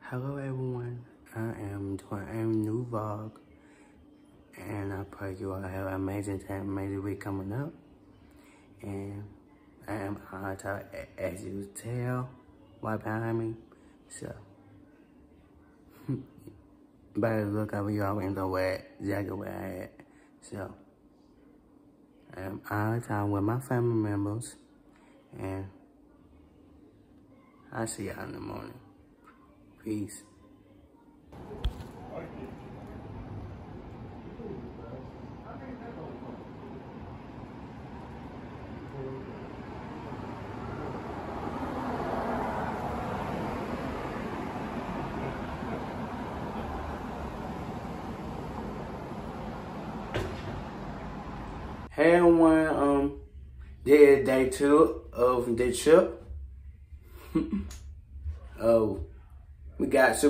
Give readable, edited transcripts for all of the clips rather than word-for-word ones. Hello everyone, I am doing a new vlog, and I pray you all have an amazing time, amazing week coming up. And I am on top, as you tell, right behind me. So, by the look, I was always in the wet jacket where I had. So, I am on top with my family members, and I'll see y'all in the morning. Peace. Hey everyone, this is day 2 of the trip. Oh. We got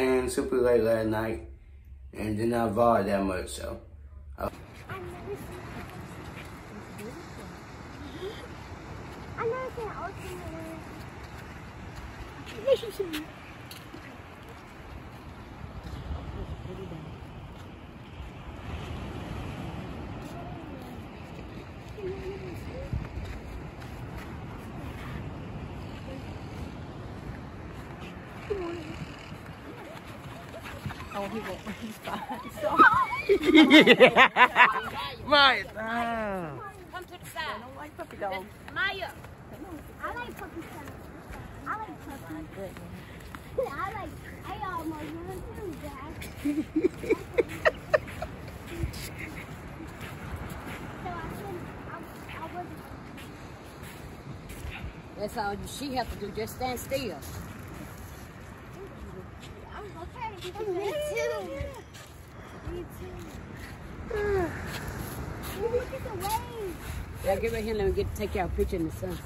in super late last night and did not vlog that much, so. Oh, he won't. He's fine. Right. Come to the side. I don't like puppy dogs. Maya. I like puppy dogs. I like puppy dogs. I almost want to do that. That's all she has to do. Just stand still. Me too. Me too. Look at the waves. Yeah, get right here. Let me take y'all a picture in the sunset.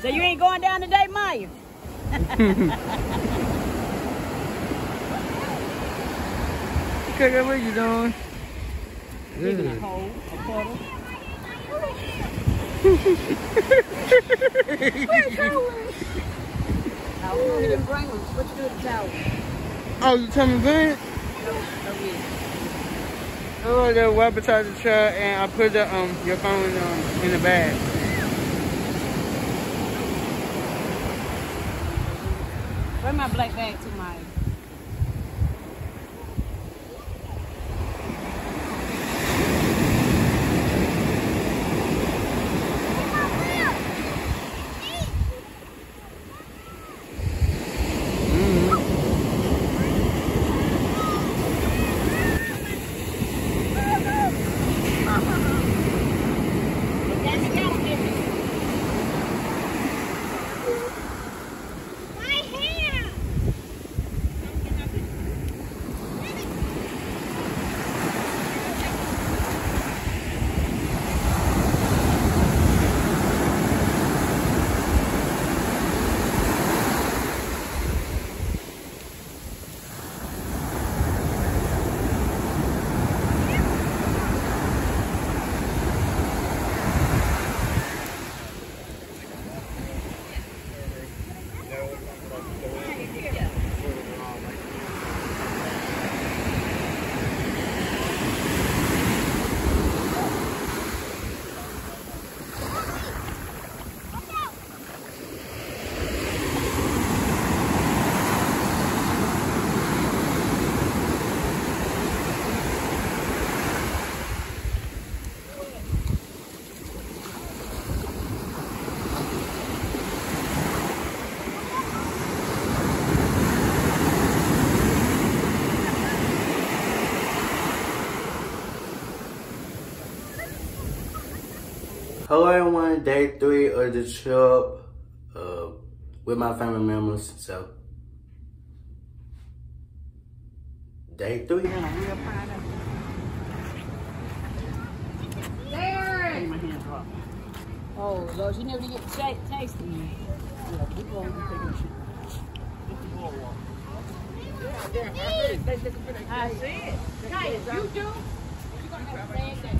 So you ain't going down today, Maya? Okay, what you doing? Digging a hole, a puddle. Where's Howard? I was going to the brain ones. What you do to the tower? Oh, you tell me that? Oh, the website truck, and I put the your phone in the bag. Where my black bag to my? That's Hello everyone, day 3 of the trip with my family members. So, day 3. Darren! My hand dropped. Oh Lord, you never get tasty. Yeah, keep on taking shit. I see it. Hey, you do. You're gonna have a bad day.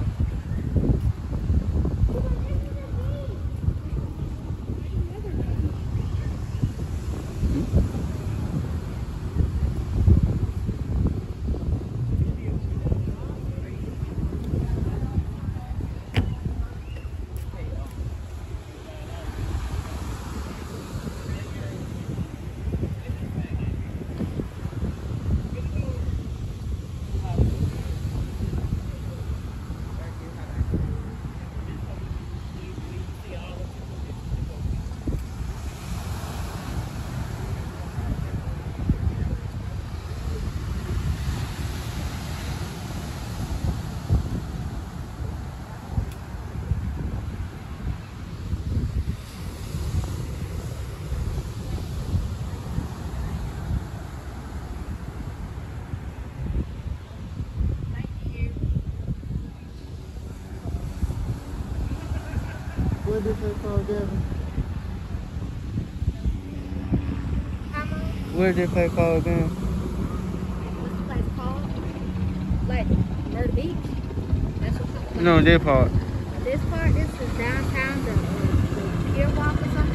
What is it called, Devin? Where did they play ball again? What's the place called? Like Myrtle Beach? That's what's called. No, this part. This part? This is downtown, the pier walk or something?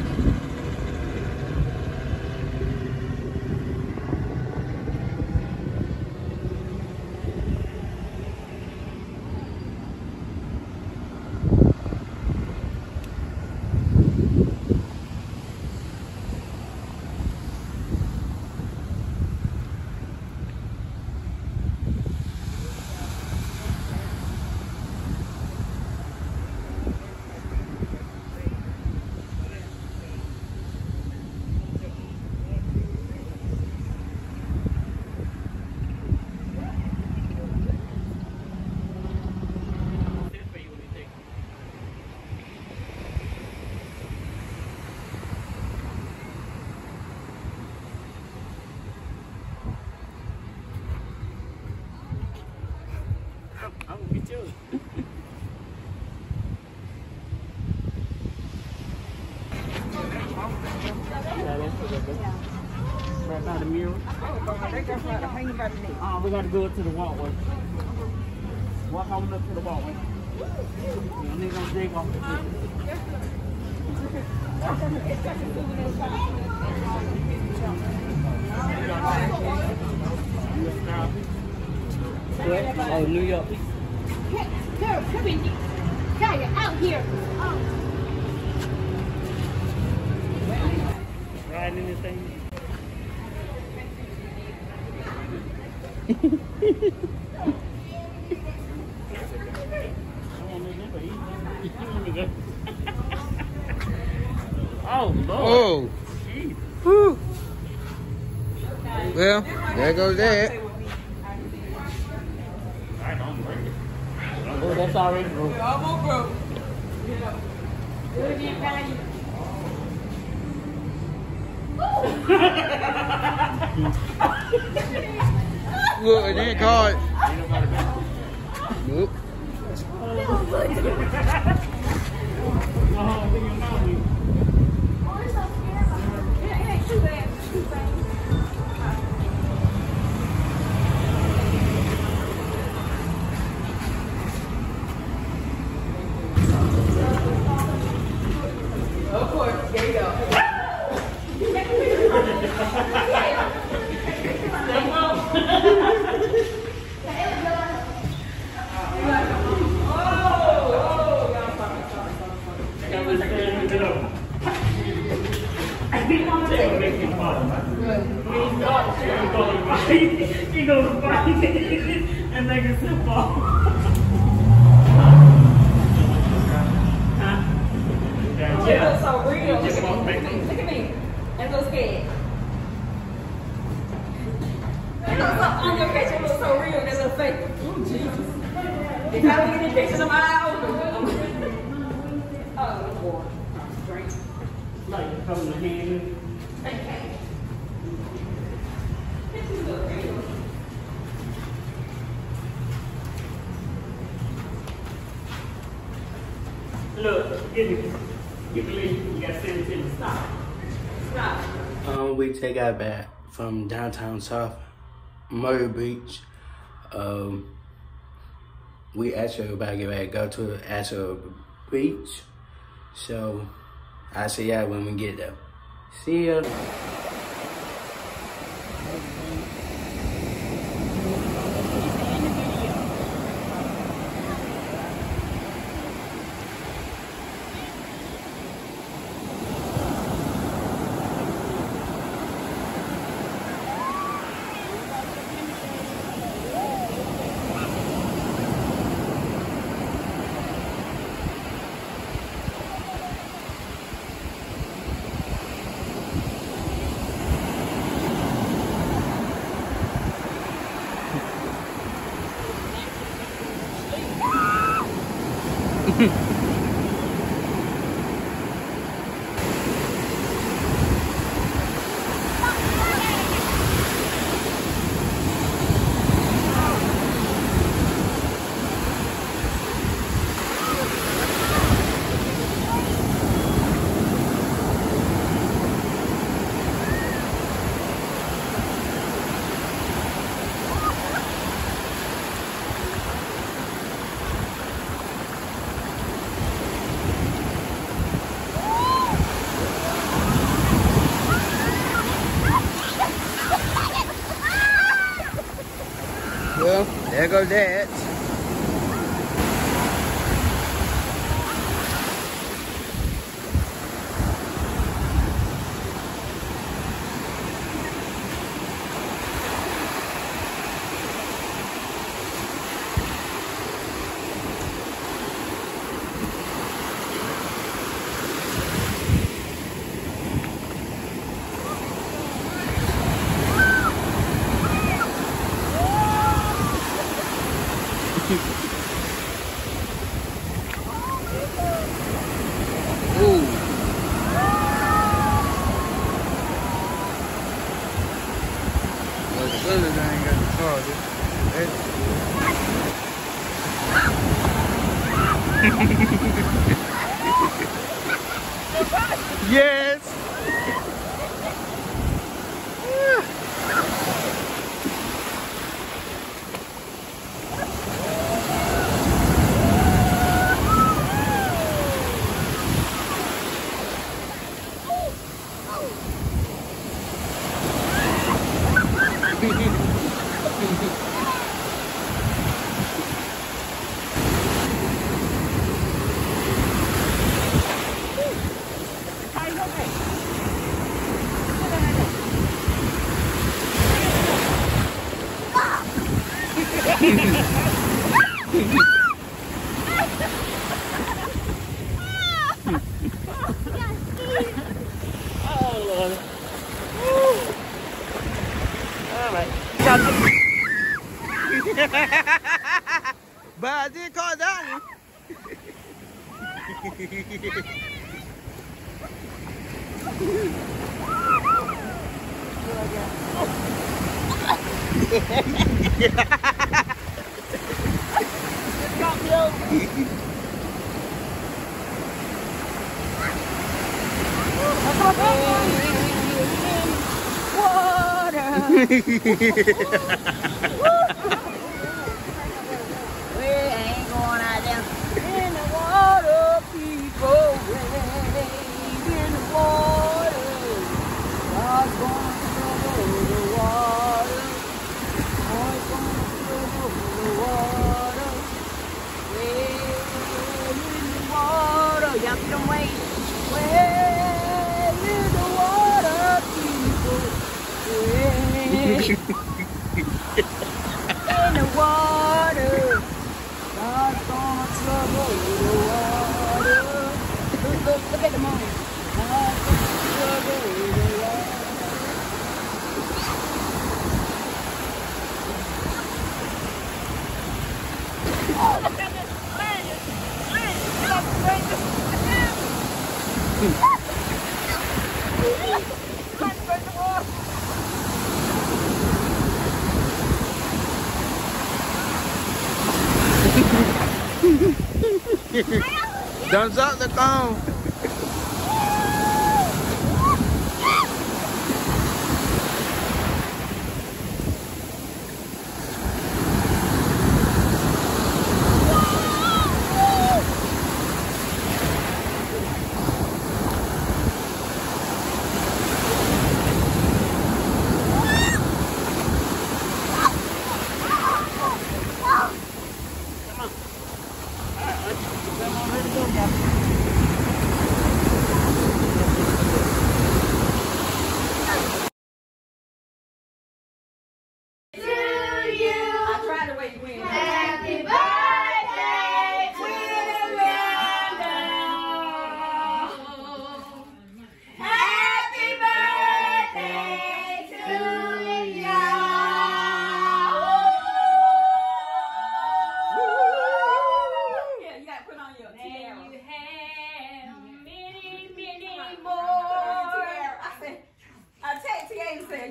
I'm gonna be chilling. Right by the mural. We gotta go up to the walkway. Walk on up to the walkway. And they're gonna dig off the field. Oh, New York. Girl, come in. Guy, you're out here. Riding in this thing. Oh, Lord. Oh. Well, there goes that. Oh, that's already broke. We're almost broke. Do it again, Patty. Look, it didn't call it. Nope. It ain't too bad. It's too bad. He goes by and make a slip off. Huh? Yeah. So real. Look at me. I'm so scared. It looks so, on your picture, it looks so real. It looks fake. Oh, Jesus. They got me in the pictures of my eye open. from the hand. Look, you gotta send it to the stop. Stop. We take our back from downtown South Myrtle Beach. We asked everybody to go to the actual beach. So I'll see y'all when we get there. See ya. Well, there goes that. Yes. But I did call that one. In the water, God's gonna trouble the water. Look at the morning. God's gonna trouble the water. Oh, look at this. Thumbs up the cone.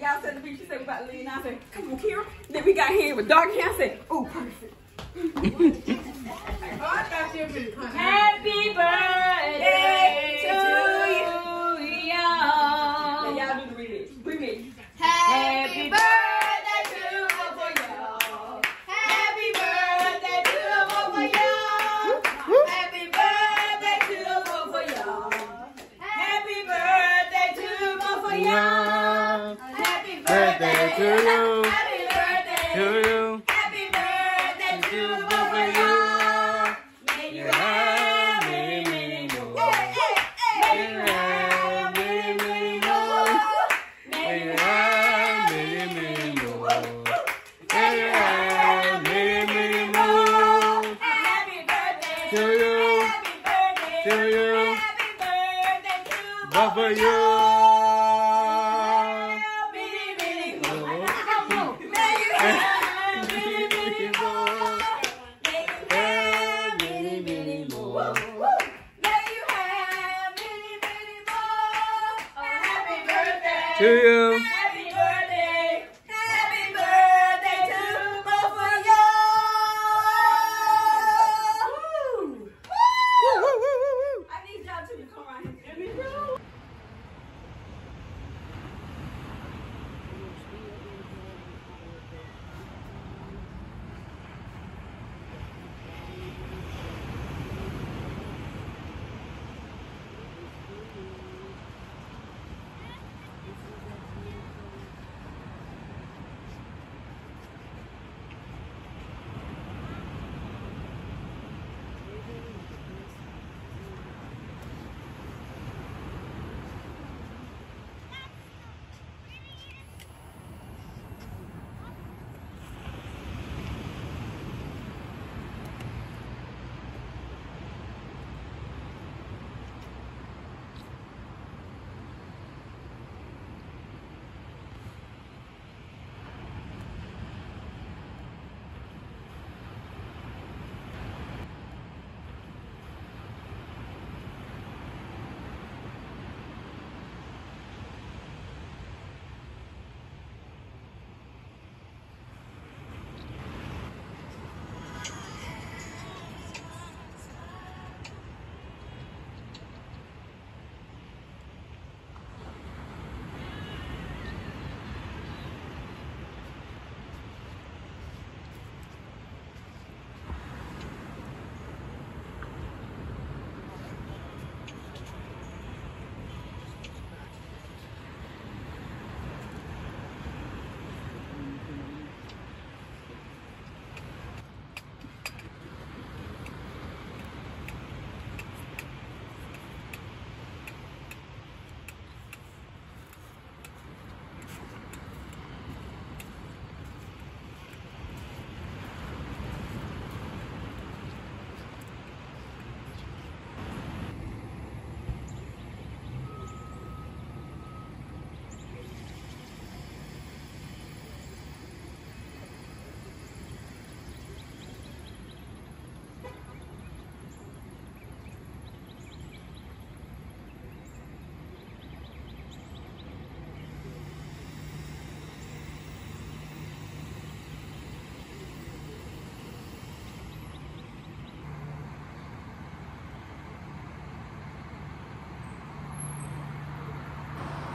Y'all said the beach, you said we about to leave, and I said, come on, Kira. Then we got here with dark hair, I said, oh, perfect. Happy birthday to you. Y'all do the remix. Remix. Happy birthday. To you. Happy birthday to both of y'all. Woo. Woo, woo, woo, woo. I need y'all to come right here. Let me go.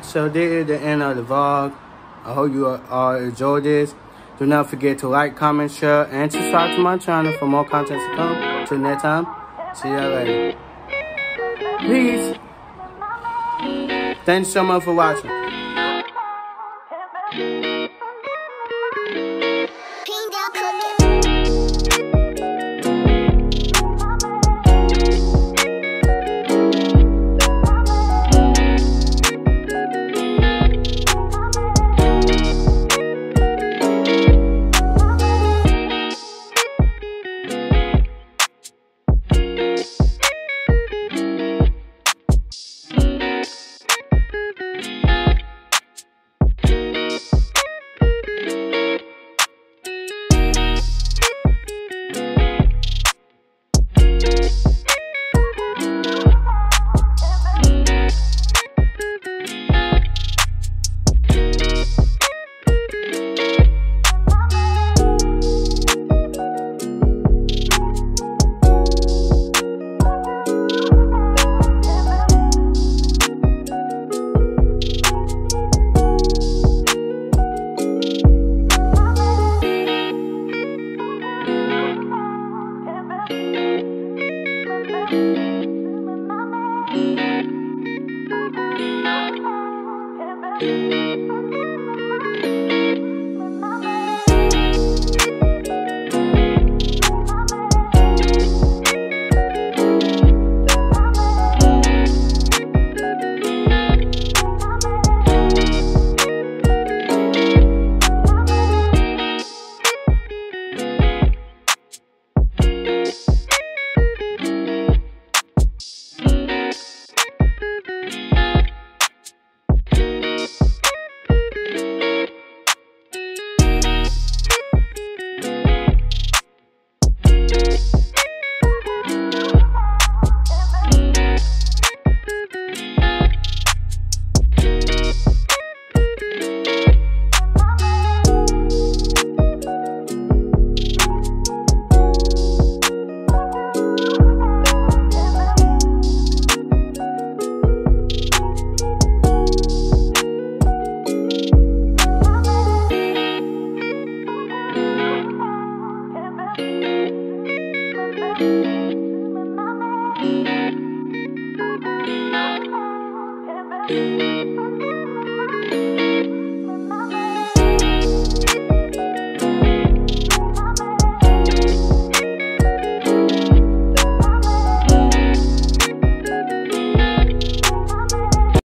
So this is the end of the vlog. I hope you all enjoyed this. Do not forget to like, comment, share, and subscribe to my channel for more content to come. Until next time, see y'all later. Peace. Thanks so much for watching.